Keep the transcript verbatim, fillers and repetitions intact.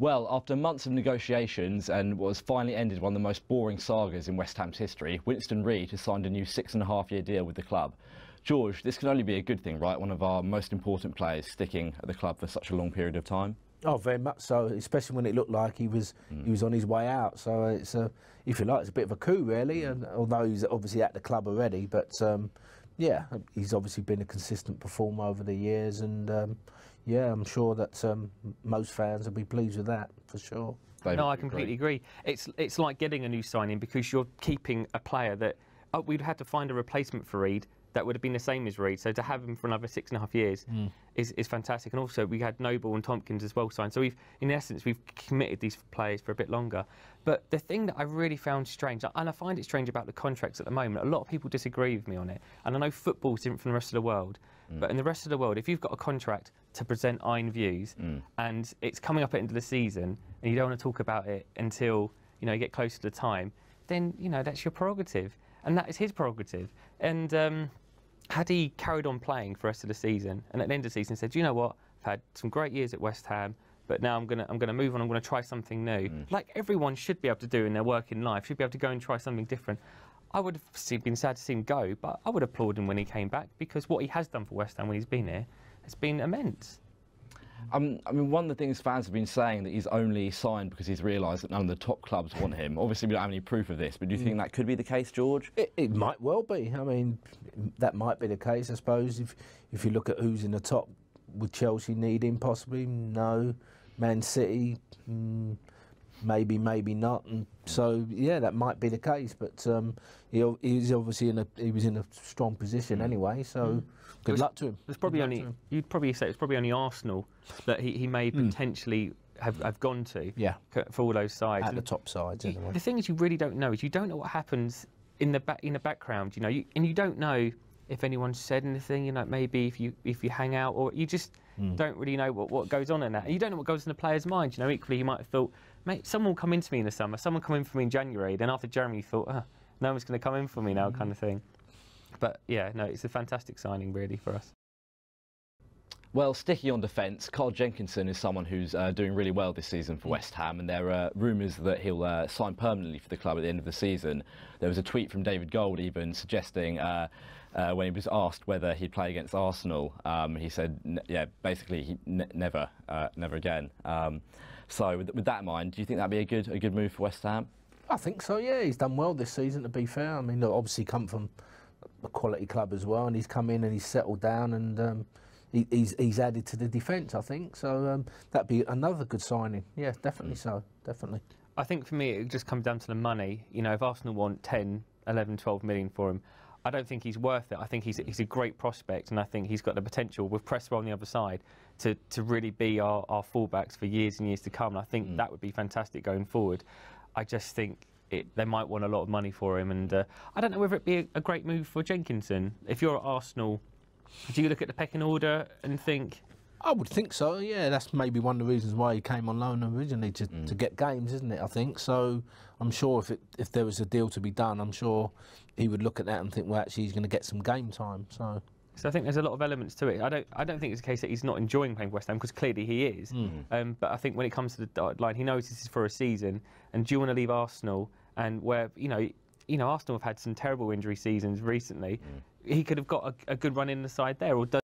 Well, after months of negotiations and what has finally ended one of the most boring sagas in West Ham's history, Winston Reid has signed a new six and a half year deal with the club. George, this can only be a good thing, right? One of our most important players sticking at the club for such a long period of time. Oh, very much so, especially when it looked like he was mm. he was on his way out. So it's a, if you like, it's a bit of a coup, really. Mm. And although he's obviously at the club already, but um, yeah, he's obviously been a consistent performer over the years, and. Um, Yeah, I'm sure that um, most fans will be pleased with that, for sure. David, no, I completely agree. agree. It's it's like getting a new signing, because you're keeping a player that, oh, we'd had to find a replacement for Reid that would have been the same as Reid. So to have him for another six and a half years mm. is, is fantastic. And also we had Noble and Tompkins as well signed. So we've, in essence, we've committed these players for a bit longer. But the thing that I really found strange, and I find it strange about the contracts at the moment, a lot of people disagree with me on it. And I know football's different from the rest of the world. Mm. But in the rest of the world, if you've got a contract to present iron views mm. and it's coming up at the end of the season and you don't want to talk about it until, you know, you get close to the time, then, you know, that's your prerogative. And that is his prerogative. And um, had he carried on playing for the rest of the season and at the end of the season said, you know what, I've had some great years at West Ham, but now I'm going to I'm going to move on, I'm going to try something new. Mm. Like everyone should be able to do in their working life, should be able to go and try something different. I would have been sad to see him go, but I would applaud him when he came back, because what he has done for West Ham when he's been here has been immense. Um, I mean, one of the things fans have been saying, that he's only signed because he's realised that none of the top clubs want him. Obviously, we don't have any proof of this, but do you mm. think that could be the case, George? It, it might well be. I mean, that might be the case, I suppose. If, if you look at who's in the top, would Chelsea need him, possibly? No. Man City? Mm. Maybe, maybe not. And so, yeah, that might be the case. But um, he he's obviously in a he was in a strong position mm. anyway. So mm. good was, luck to him. It's probably only him. You'd probably say it's probably only Arsenal that he, he may mm. potentially have, have gone to. Yeah, for all those sides, at and the top sides. You, anyway. The thing is, you really don't know. Is you don't know what happens in the back in the background. You know, you, and you don't know if anyone said anything. You know, maybe if you if you hang out, or you just mm. don't really know what what goes on in that. And you don't know what goes in the player's mind. You know, equally he might have thought, mate, someone will come in to me in the summer, someone come in for me in January, then after January you thought, oh, no one's going to come in for me now, kind of thing. But yeah, no, it's a fantastic signing really for us. Well, sticking on defence, Carl Jenkinson is someone who's uh, doing really well this season for West Ham, and there are rumours that he'll uh, sign permanently for the club at the end of the season. There was a tweet from David Gold even suggesting uh, uh, when he was asked whether he'd play against Arsenal, um, he said, n yeah, basically he n never, uh, never again. Um, so with, with that in mind, do you think that'd be a good, a good move for West Ham? I think so, yeah. He's done well this season, to be fair. I mean, obviously come from a quality club as well, and he's come in and he's settled down, and Um, He's, he's added to the defence, I think, so um, that'd be another good signing. Yeah, definitely so, definitely. I think for me it just comes down to the money. You know, if Arsenal want ten, eleven, twelve million for him, I don't think he's worth it. I think he's, he's a great prospect, and I think he's got the potential, with Presswell on the other side, to, to really be our, our fullbacks for years and years to come. And I think mm. that would be fantastic going forward. I just think It, they might want a lot of money for him, and uh, I don't know whether it'd be a, a great move for Jenkinson. If you're at Arsenal, do you look at the pecking order and think? I would think so, yeah. That's maybe one of the reasons why he came on loan originally, to, mm. to get games, isn't it, I think. So I'm sure if, it, if there was a deal to be done, I'm sure he would look at that and think, well, actually, he's going to get some game time. So so I think there's a lot of elements to it. I don't, I don't think it's a case that he's not enjoying playing for West Ham, because clearly he is. Mm. Um, but I think when it comes to the dotted line, he knows this is for a season. And do you want to leave Arsenal? And where, you know, you know, Arsenal have had some terrible injury seasons recently. Mm. He could have got a, a good run in the side there, or does